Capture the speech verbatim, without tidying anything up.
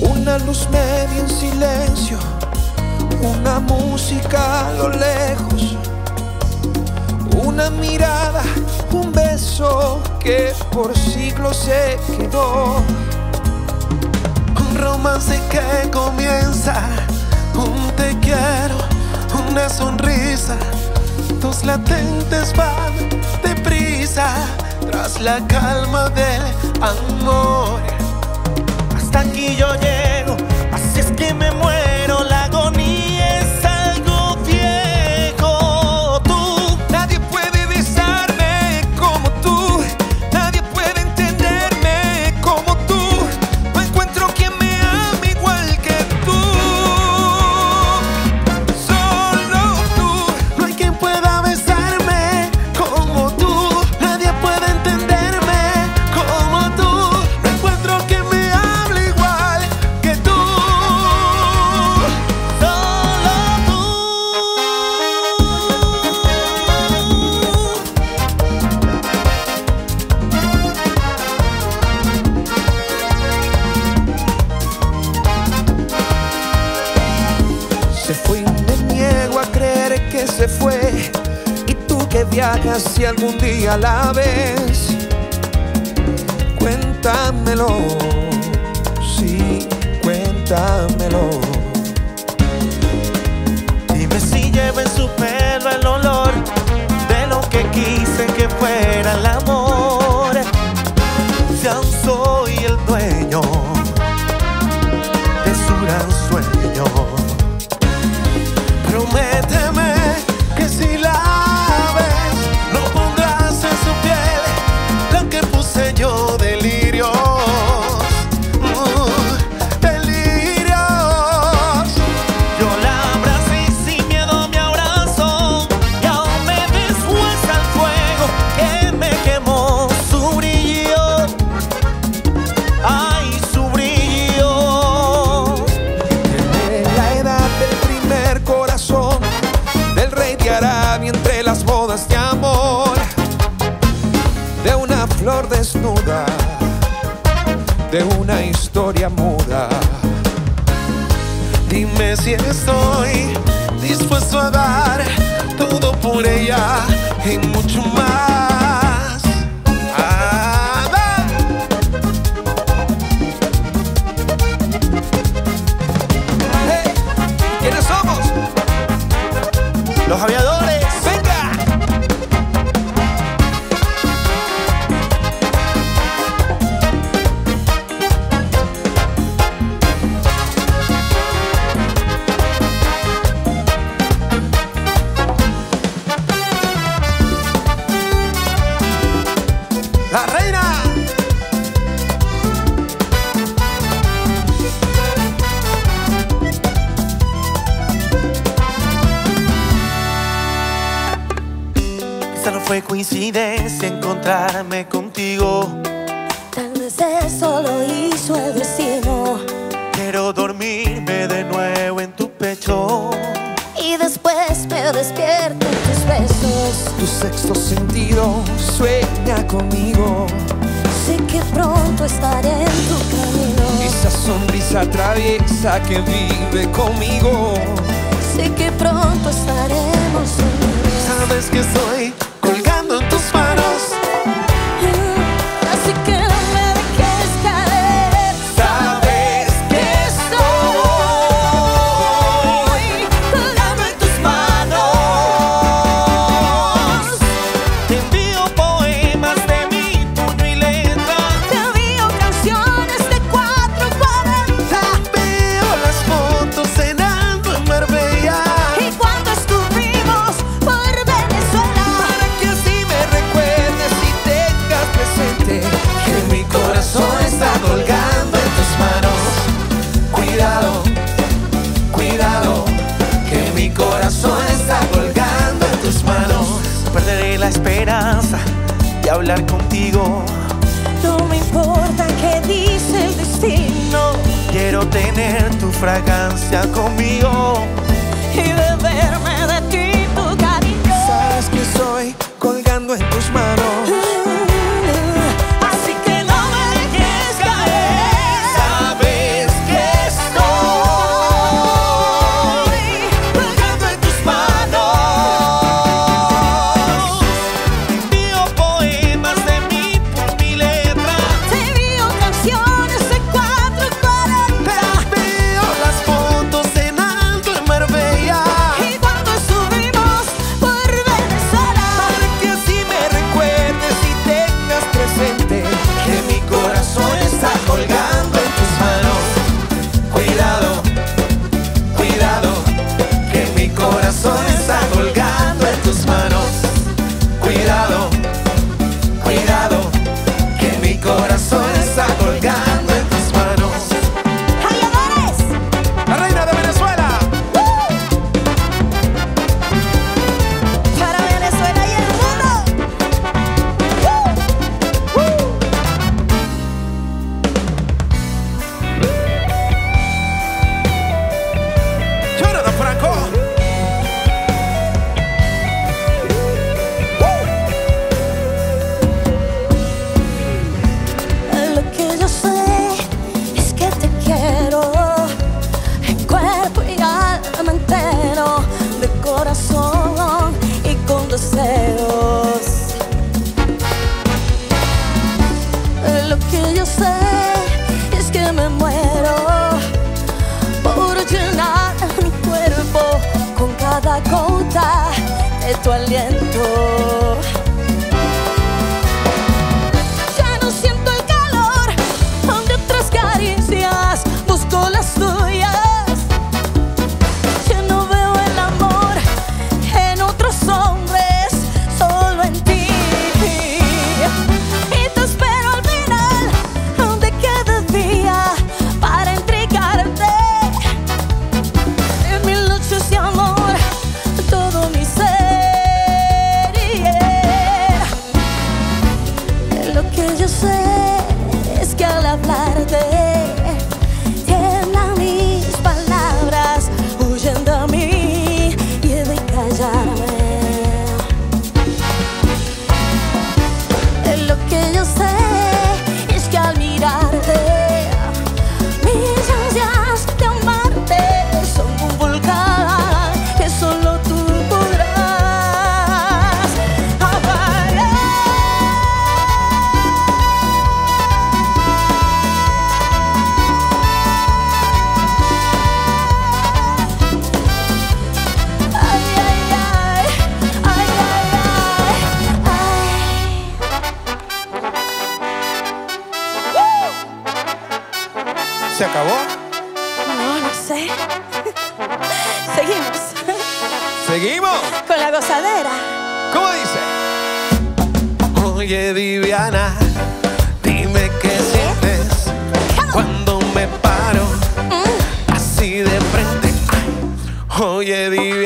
Una luz media en silencio, una música a lo lejos, una mirada, un beso que por siglos se quedó. Un romance que comienza, un te quiero, una sonrisa, dos latentes van deprisa tras la calma del amor. Hasta aquí yo llego, así es que me muero, la agonía es algo viejo. Tú, nadie puede besarme como tú, nadie puede entenderme como tú, no encuentro quien me ame igual que tú, solo tú. No hay quien pueda besarme como tú, nadie puede entenderme como tú, no encuentro quien me ame que tú, solo tú. Se fue y me niego a creer que se fue, y tú que viajas si algún día la ves, cuéntamelo. Dámelo. Dime si lleva en su pelo el olor de lo que quise que fuera el amor. Ya soy el dueño de su gran sueño. Prométeme que si la ves no pondrás en su piel lo que puse yo de delirio. Flor desnuda de una historia muda. Dime si estoy dispuesto a dar todo por ella y mucho más. Ah, ah. Hey, ¿quiénes somos? Los aviadores. ¡La reina! Quizá no fue coincidencia encontrarme contigo, tal vez eso lo hizo el destino. Quiero dormirme de nuevo en tu pecho y después me despierto en tus besos. Tu sexto sentido sueña conmigo, sé que pronto estaré en tu camino. Esa sonrisa traviesa que vive conmigo, sé que pronto estaremos unidos. Sabes que estoy colgando en tus manos, mm, así que no me dejes caer. Sabes que estoy colgando en tus manos. Te envío poemas de mi puño y letra, te envío canciones de cuatro cuarenta, veo las fotos cenando en Marbella y cuando estuvimos por Venezuela, para que así me recuerdes y tengas presente que mi corazón está colgando en tus manos. Cuidado, cuidado, que mi corazón está colgando en tus manos. Perderé la esperanza de hablar contigo, no me importa qué dice el destino. tener tu fragancia conmigo y beberme de ti, tu cariño. Sabes que soy colgando en tus manos, uh, así que no me dejes caer. Sabes que estoy colgando en tus manos. Envío poemas de mí por mi letra, te envío canciones en cuatro cuarenta, te envío las fotos en alto en Marbella y cuando subimos por Venezuela, para que así me recuerdes y tengas presente que mi corazón está colgando en tus manos. Cuidado, cuidado, que mi corazón está colgando en tus manos. Cuidado, cuidado, que mi corazón está colgando en tus manos. ¡Halladores! La reina de Venezuela. ¡Uh! Para Venezuela y el mundo. ¡Uh! ¡Uh! Llorando Franco. Lo que yo sé es que te quiero en cuerpo y alma entero, de corazón y con deseos. Lo que yo sé es que me muero por llenar mi cuerpo con cada gota de tu aliento. Ya no siento el calor de otras caricias, busco las tuyas. Ya no veo el amor en otros hombres, solo en ti. Y te espero al final de cada día para entregarte en mil noches de amor todo mi ser. Yeah. Lo que yo sé es que al hablarte tiemblan mis palabras, huyendo a mí y he de callarme. Lo que yo sé es que al mirarte mis ansias de amarte son un volcán que solo tú podrás apagar. Ay, ay, ay, ay, ay, ay, ay. ¿Se acabó? No, no sé. Seguimos ¿Seguimos? con la gozadera. ¿Cómo dice? Oye, Viviana, dime qué sientes cuando me paro así de frente. Ay, oye, Viviana.